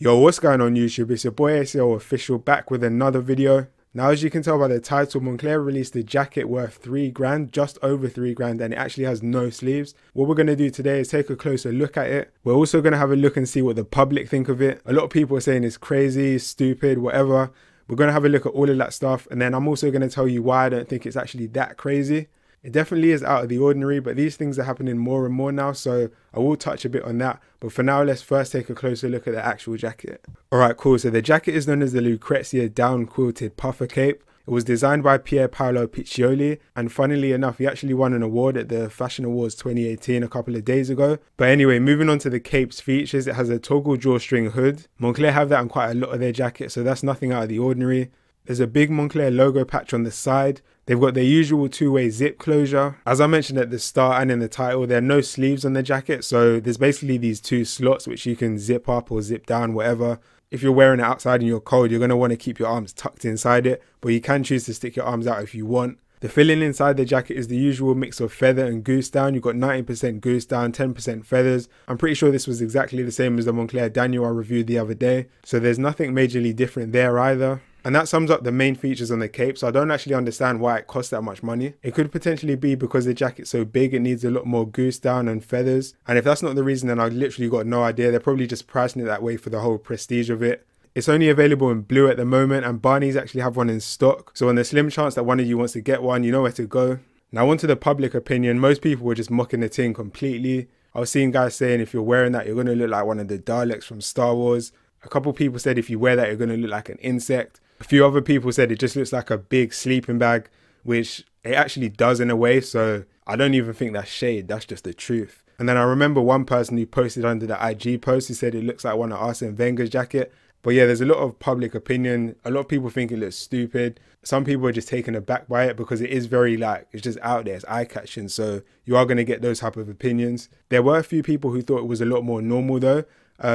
Yo, what's going on YouTube? It's your boy ACO official back with another video. Now, as you can tell by the title, Moncler released a jacket worth $3 grand, just over $3 grand, and it actually has no sleeves. What we're going to do today is take a closer look at it. We're also going to have a look and see what the public think of it. A lot of people are saying it's crazy, stupid, whatever. We're going to have a look at all of that stuff, and then I'm also going to tell you why I don't think it's actually that crazy. It definitely is out of the ordinary, but these things are happening more and more now, so I will touch a bit on that. But for now, let's first take a closer look at the actual jacket. Alright, cool. So the jacket is known as the Lucrezia Down Quilted Puffer Cape. It was designed by Pier Paolo Piccioli, and funnily enough, he actually won an award at the Fashion Awards 2018 a couple of days ago. But anyway, moving on to the cape's features, it has a toggle drawstring hood. Moncler have that on quite a lot of their jackets, so that's nothing out of the ordinary. There's a big Moncler logo patch on the side. They've got their usual two-way zip closure. As I mentioned at the start and in the title, there are no sleeves on the jacket, so there's basically these two slots which you can zip up or zip down, whatever. If you're wearing it outside and you're cold, you're going to want to keep your arms tucked inside it, but you can choose to stick your arms out if you want. The filling inside the jacket is the usual mix of feather and goose down. You've got 90% goose down, 10% feathers. I'm pretty sure this was exactly the same as the Moncler Daniel I reviewed the other day, so there's nothing majorly different there either. And that sums up the main features on the cape, so I don't actually understand why it costs that much money. It could potentially be because the jacket's so big it needs a lot more goose down and feathers, and if that's not the reason, then I've literally got no idea. They're probably just pricing it that way for the whole prestige of it. It's only available in blue at the moment, and Barney's actually have one in stock, so on the slim chance that one of you wants to get one, you know where to go. Now onto the public opinion. Most people were just mocking the thing completely. I was seeing guys saying if you're wearing that, you're going to look like one of the Daleks from Star Wars. A couple people said if you wear that, you're going to look like an insect. A few other people said it just looks like a big sleeping bag, which it actually does in a way, so I don't even think that's shade, that's just the truth. And then I remember one person who posted under the IG post who said it looks like one of Arsene Wenger's jacket. But yeah, there's a lot of public opinion. A lot of people think it looks stupid. Some people are just taken aback by it because it is very, like, it's just out there, it's eye-catching, so you are going to get those type of opinions. There were a few people who thought it was a lot more normal though.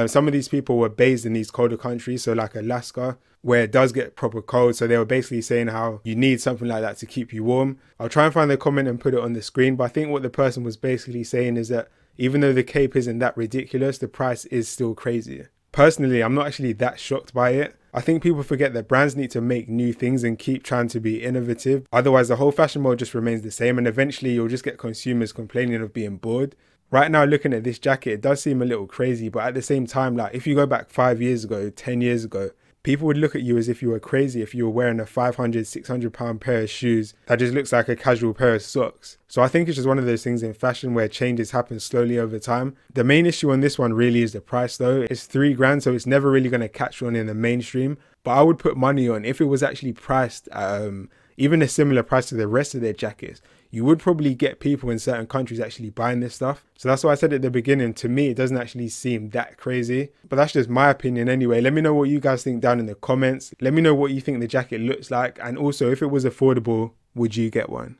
Some of these people were based in these colder countries, so like Alaska, where it does get proper cold, so they were basically saying how you need something like that to keep you warm. I'll try and find the comment and put it on the screen, but I think what the person was basically saying is that even though the cape isn't that ridiculous, the price is still crazy. Personally, I'm not actually that shocked by it. I think people forget that brands need to make new things and keep trying to be innovative, otherwise the whole fashion world just remains the same, and eventually you'll just get consumers complaining of being bored. Right now, looking at this jacket, it does seem a little crazy, but at the same time, like, if you go back 5 years ago, 10 years ago, people would look at you as if you were crazy if you were wearing a 500, 600 pound pair of shoes that just looks like a casual pair of socks. So I think it's just one of those things in fashion where changes happen slowly over time. The main issue on this one really is the price though. It's $3 grand, so it's never really going to catch on in the mainstream. But I would put money on if it was actually priced at even a similar price to the rest of their jackets, you would probably get people in certain countries actually buying this stuff. So that's why I said at the beginning, to me, it doesn't actually seem that crazy. But that's just my opinion anyway. Let me know what you guys think down in the comments. Let me know what you think the jacket looks like. And also, if it was affordable, would you get one?